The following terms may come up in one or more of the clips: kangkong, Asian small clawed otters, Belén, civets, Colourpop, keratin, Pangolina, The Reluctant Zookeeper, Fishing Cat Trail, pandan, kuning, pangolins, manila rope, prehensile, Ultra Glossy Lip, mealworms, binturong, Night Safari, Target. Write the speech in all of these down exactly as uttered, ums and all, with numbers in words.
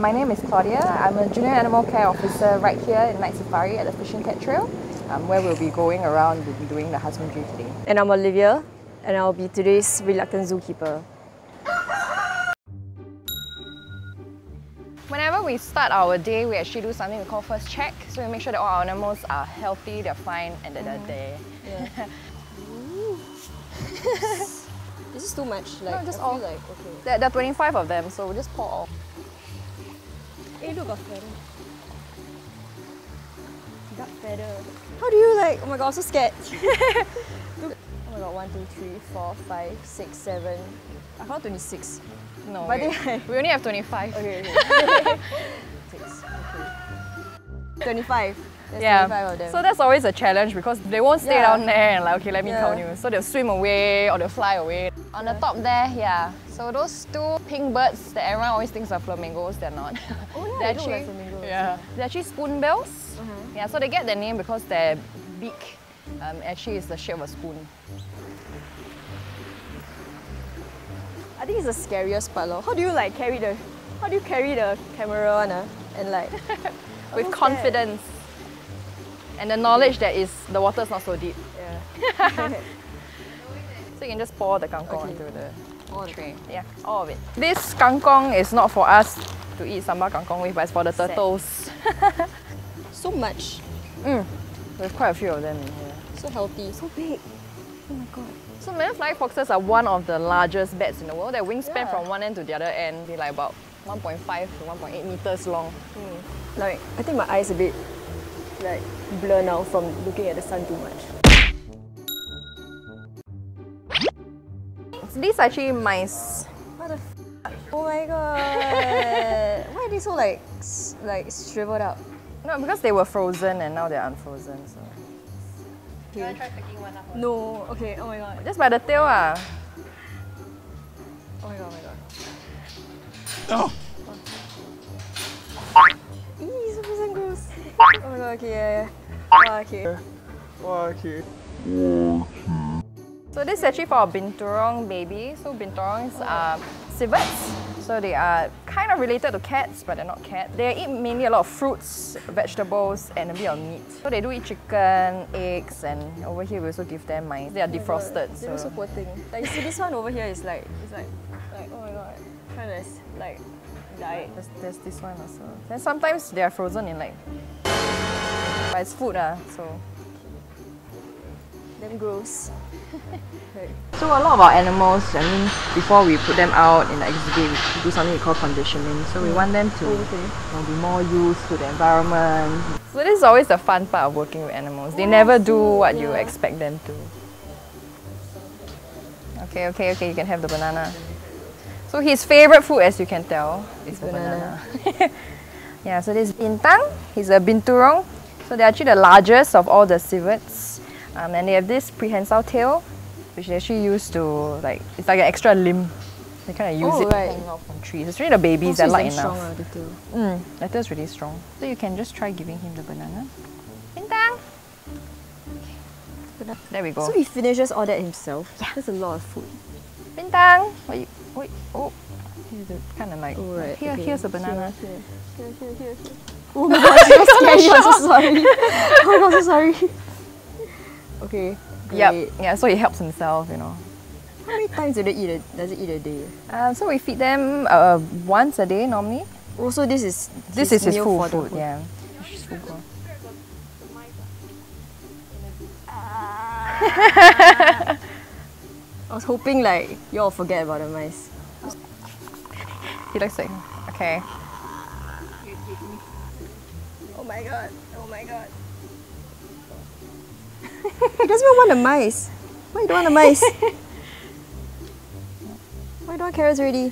My name is Claudia. I'm a Junior Animal Care Officer right here in Night Safari at the Fishing Cat Trail, um, where we'll be going around doing the husbandry today. And I'm Olivia, and I'll be today's reluctant zookeeper. Whenever we start our day, we actually do something we call first check. So we make sure that all our animals are healthy, they're fine, and that they're there. Yeah. This is too much. Like, no, just all. Like, okay. there, there are twenty-five of them, so we'll just pour all. Hey, look, got feather. Got feather. How do you like? Oh my god, I'm so scared. Look. Oh my god, one, two, three, four, five, six, seven. I found twenty-six. No, but wait, I... we only have twenty-five. Okay, okay. Six, okay. twenty-five. There's yeah. twenty-five of them. So that's always a challenge because they won't stay yeah. down there and like, okay, let me yeah. count you. So they'll swim away or they'll fly away. On the top there, yeah. So those two pink birds that everyone always thinks are flamingos, they're not. Oh yeah, they're I actually, like flamingos. Yeah. They're actually spoonbills. Uh -huh. Yeah, so they get their name because their beak um, actually is the shape of a spoon. I think it's the scariest part. How do you like carry the how do you carry the camera on uh, and like with confidence? That? And the knowledge that is the water's not so deep. Yeah. So you can just pour the kangkong okay. into the all tray. The yeah, all of it. This kangkong is not for us to eat sambal kangkong with, but it's for the turtles. So much. Mm. There's quite a few of them in here. So healthy. So big. Oh my god. So many flying foxes are one of the largest bats in the world. Their wingspan yeah. from one end to the other end be like about one point five to one point eight meters long. Mm. Like, I think my eyes a bit like blur now from looking at the sun too much. So these are actually mice. What the f? Oh my god! Why are they so like like shriveled up? No, because they were frozen and now they're unfrozen. So. Do you want to try picking one up? No. Okay. Oh my god. Just by the tail ah. Oh my god! Oh my god! Oh. Oh my god, okay, yeah, yeah. Oh, okay. Oh, okay. So this is actually for our binturong baby. So binturongs oh. are civets. So they are kind of related to cats, but they're not cats. They eat mainly a lot of fruits, vegetables, and a bit of meat. So they do eat chicken, eggs, and over here we also give them mice. They are oh defrosted. God. They so. Look so poor thing. Like, you see this one over here is like, it's like, like oh my god, kind of like died. There's, there's this one also. And sometimes they are frozen in like. But it's food, ah, so... Them gross. So a lot of our animals, I mean, before we put them out in the exhibit, we do something we call conditioning. So we want them to okay. you know, be more used to the environment. So this is always the fun part of working with animals. They oh, never do what yeah. you expect them to. Okay, okay, okay, you can have the banana. So his favourite food, as you can tell, is the banana. banana. Yeah, so this is Bintang, he's a binturong. So they're actually the largest of all the civets, um, and they have this prehensile tail, which they actually use to like it's like an extra limb. They kind of use oh, it right. to hang out from trees. It's really the babies that light enough. Strong, uh, the tail. Mm, the tail's really strong. So you can just try giving him the banana. Bintang. Okay. There we go. So he finishes all that himself. Yeah, that's a lot of food. Bintang. Wait, wait, oh, here's the kind of like oh, right. here. Okay. Here's a banana. Here, here, here, here. here. Oh my god, she was scared, I'm so sorry. Oh my god, I'm so sorry. Okay, yep. Yeah, so he helps himself, you know. How many times do they eat a, does it eat a day? Um, so we feed them uh, once a day normally. Oh, so this is this is his full food, food, yeah. I was hoping like y'all forget about the mice. He likes it. Okay. Oh my god, oh my god. He doesn't even want a mice. Why you don't want a mice? Why don't I carrots already?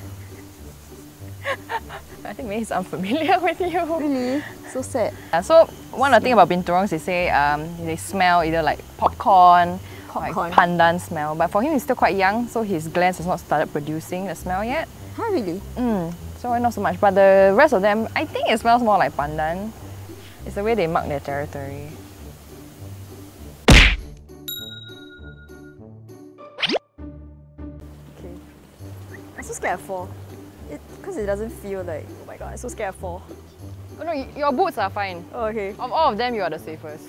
I think maybe he's unfamiliar with you. Really? So sad. Yeah, so one of the things about binturongs, they say um, they smell either like popcorn, popcorn. Like pandan smell. But for him, he's still quite young, so his glands has not started producing the smell yet. Huh, really? Mm, so not so much. But the rest of them, I think it smells more like pandan. It's the way they mark their territory. Okay. I'm so scared of fall. because it, it doesn't feel like, oh my god, I'm so scared I fall. Oh no, your boots are fine. Oh, okay. Of all of them, you are the safest.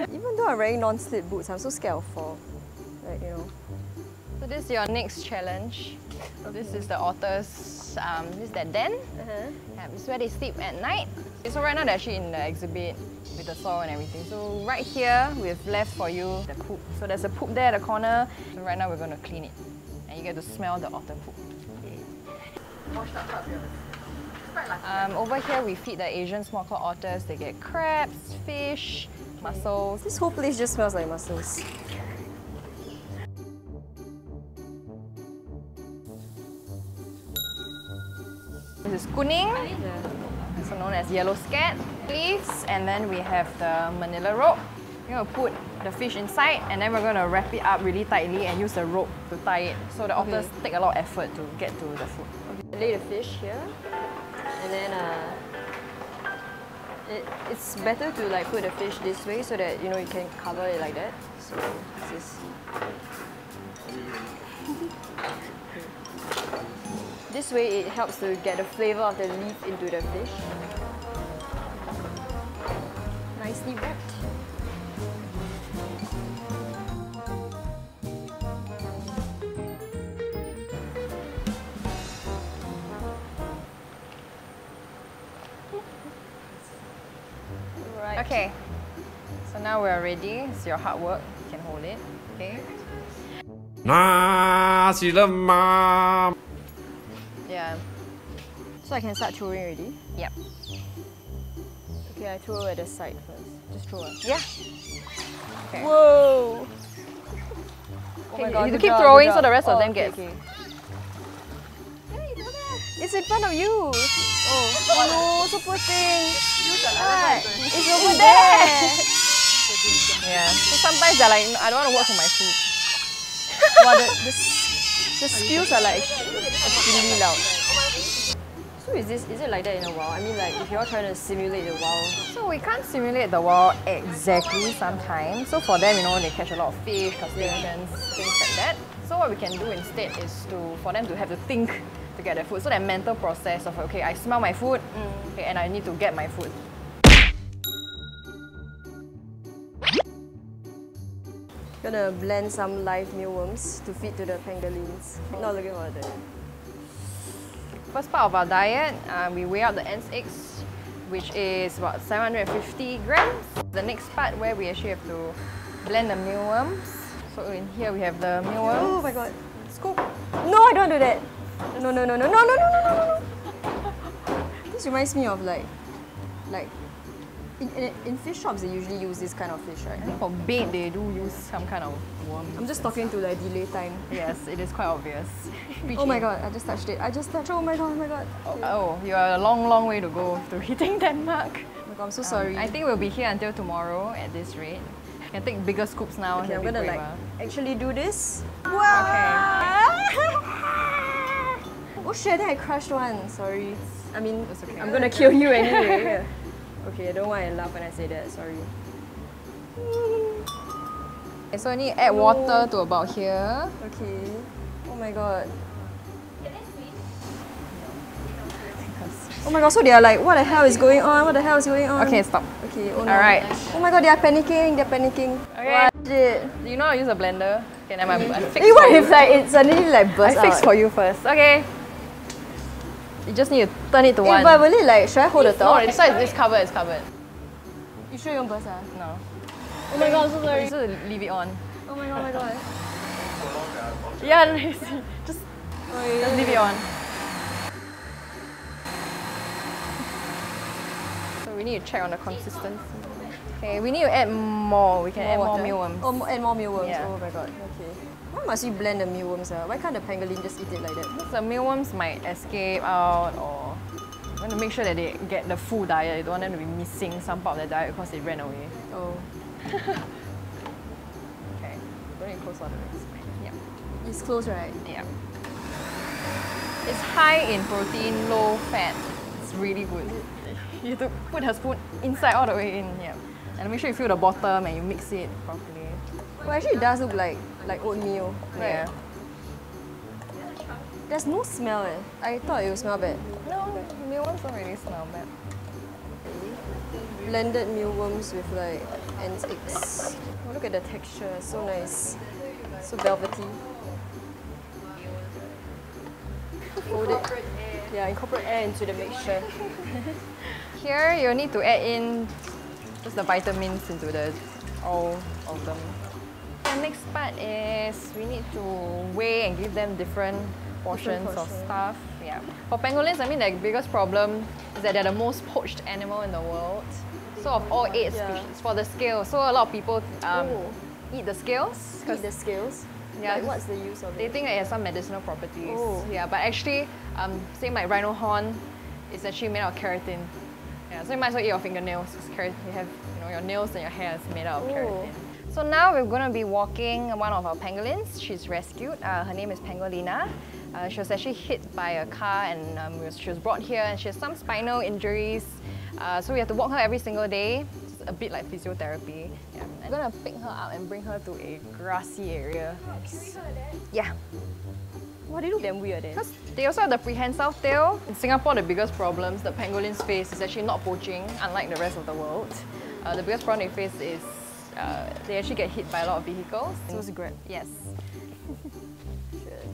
Even though I'm wearing non-slip boots, I'm so scared of fall. Like, you know. So this is your next challenge. Okay. This is the otters, um, this is their den. Uh-huh. Yeah, this is where they sleep at night. So right now they're actually in the exhibit with the soil and everything. So right here, we've left for you the poop. So there's a poop there at the corner. So right now we're going to clean it. And you get to smell the otter poop. Okay. Um, over here, we feed the Asian small clawed otters. They get crabs, fish, mussels. This whole place just smells like mussels. This is kuning, also known as yellow scat leaves. And then we have the manila rope. We're going to put the fish inside and then we're going to wrap it up really tightly and use the rope to tie it. So the otters okay. take a lot of effort to get to the food. Okay. Lay the fish here. And then uh, it, it's better to like put the fish this way so that you know you can cover it like that. So this is this way it helps to get the flavour of the leaf into the fish. Nicely wrapped. Okay, so now we're ready. It's your hard work. You can hold it. Okay. Nah, she love mom. Yeah. So I can start throwing already? Yep. Okay, I throw at the side first. Just throw it. Yeah. Okay. Whoa. Oh my god. You keep throwing so the rest of them gets. Okay. It's in front of you. Oh, oh no, so poor thing. Right. It's over there. Yeah. So sometimes they're like, I don't want to work for my food. Wow, the, the, the squeals are like extremely loud. So is this is it like that in a wild? I mean, like if you're trying to simulate the wild. So we can't simulate the wild exactly sometimes. So for them, you know, they catch a lot of fish, crustaceans, things like that. So what we can do instead is to for them to have to think to get their food. So that mental process of, okay, I smell my food, mm. okay, and I need to get my food. Gonna blend some live mealworms to feed to the pangolins. Not looking for that. First part of our diet, uh, we weigh out the ants' eggs, which is about seven hundred fifty grams. The next part where we actually have to blend the mealworms. So in here we have the mealworms. Oh my god. Scoop. No, I don't do that. No, no, no, no, no, no, no, no, no. This reminds me of like, like, in, in, in fish shops they usually use this kind of fish, right? I think for bait they do use some kind of worm. I'm just talking to like delay time. Yes, it is quite obvious. Preaching. Oh my god, I just touched it. I just touched it. Oh my god, oh my god. Oh, oh, you are a long, long way to go to hitting that mark. Oh my god, I'm so um, sorry. I think we'll be here until tomorrow at this rate. You can take bigger scoops now. Okay, I'm gonna like actually do this. Wow! Okay. Oh shit, I think I crushed one. Sorry. I mean, that's okay. I'm gonna kill you anyway. Okay, I don't want to laugh when I say that. Sorry. Okay, so I need to add no. water to about here. Okay. Oh my god. Oh my god, so they are like, what the hell is going on? What the hell is going on? Okay, stop. Okay, oh no. Alright. Oh my god, they are panicking. They are panicking. Okay. What did? Do you know how to use a blender? Okay, never mind. I'll fix it. What if like, it suddenly like bursts out? I fix for you first. Okay. You just need to turn it to one. But will it like, should I hold the top? No, it's, it's covered, it's covered. You sure you won't burst, ah? No. Oh my god, I'm so sorry. You just leave it on. Oh my god, oh my god. Yeah, no, just, just leave it on. So we need to check on the consistency. Okay, we need to add more. We can add more mealworms. Oh, add more mealworms. Yeah. Oh my god, okay. Why must you blend the mealworms? Uh? Why can't the pangolin just eat it like that? Because the mealworms might escape out or... I want to make sure that they get the full diet. I don't want them to be missing some part of their diet because they ran away. Oh. Okay. Don't need to close all the rest. Yep. It's close, right? Yeah. It's high in protein, low fat. It's really good. You have to put her spoon inside all the way in. Yeah. And make sure you feel the bottom and you mix it properly. Well, actually it does look like, like oatmeal. Right? Yeah. There's no smell eh. I thought it would smell bad. No, mealworms don't really smell bad. Blended mealworms with like ants' eggs. Oh, look at the texture, so nice. So velvety. Fold it. Yeah, incorporate air into the mixture. Here, you'll need to add in just the vitamins into the all of them. The next part is we need to weigh and give them different portions of stuff. Yeah. For pangolins, I mean, their biggest problem is that they're the most poached animal in the world. So of all eight yeah. species, for the scale. So a lot of people um, eat the scales. Eat the scales? Yeah. Like what's the use of it? They think it has some medicinal properties. Ooh. Yeah, but actually, um, same like rhino horn, it's actually made out of keratin. Yeah, so you might as well eat your fingernails, because keratin, you have, you know, your nails and your hair is made out of Ooh. keratin. So now we're going to be walking one of our pangolins. She's rescued. Uh, her name is Pangolina. Uh, she was actually hit by a car and um, she was brought here and she has some spinal injuries. Uh, so we have to walk her every single day. It's a bit like physiotherapy. Yeah. I'm going to pick her up and bring her to a grassy area. Oh, can we her then? Yeah. Wow, they look damn weird then. Because they also have the prehensile tail. In Singapore, the biggest problems the pangolins face is actually not poaching, unlike the rest of the world. Uh, the biggest problem they face is Uh, they actually get hit by a lot of vehicles. So it's a grab. Yes.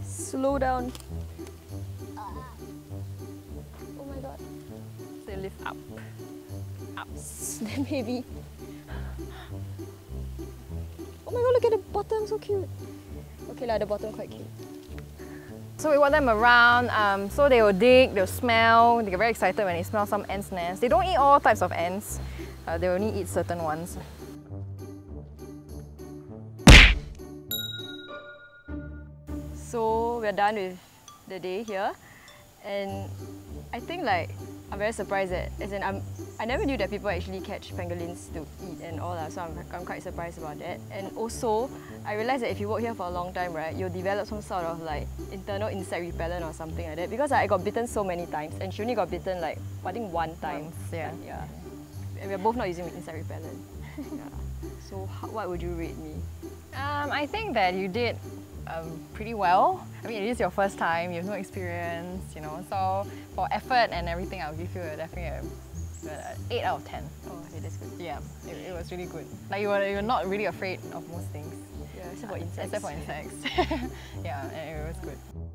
Slow down. Oh my god. They lift up. Up. Then baby. Oh my god, look at the bottom, so cute. Okay, like the bottom quite cute. So we walk them around, um, so they will dig, they will smell, they get very excited when they smell some ants' nests. They don't eat all types of ants, uh, they only eat certain ones. So we're done with the day here, and I think like I'm very surprised that as in I'm I never knew that people actually catch pangolins to eat and all that, so I'm I'm quite surprised about that. And also I realized that if you work here for a long time, right, you'll develop some sort of like internal insect repellent or something like that. Because like, I got bitten so many times, and she only got bitten like I think one time. Once, yeah, yeah. And we're both not using insect repellent. Yeah. So how, what would you rate me? Um, I think that you did. Um, pretty well. I mean, it is your first time, you have no experience, you know, so for effort and everything, I'll give you a definitely an eight out of ten. Oh, okay, that's good. Yeah, it, it was really good. Like, you were, you were not really afraid of most things. Yeah, except for insects. Except for insects. Yeah, it was good.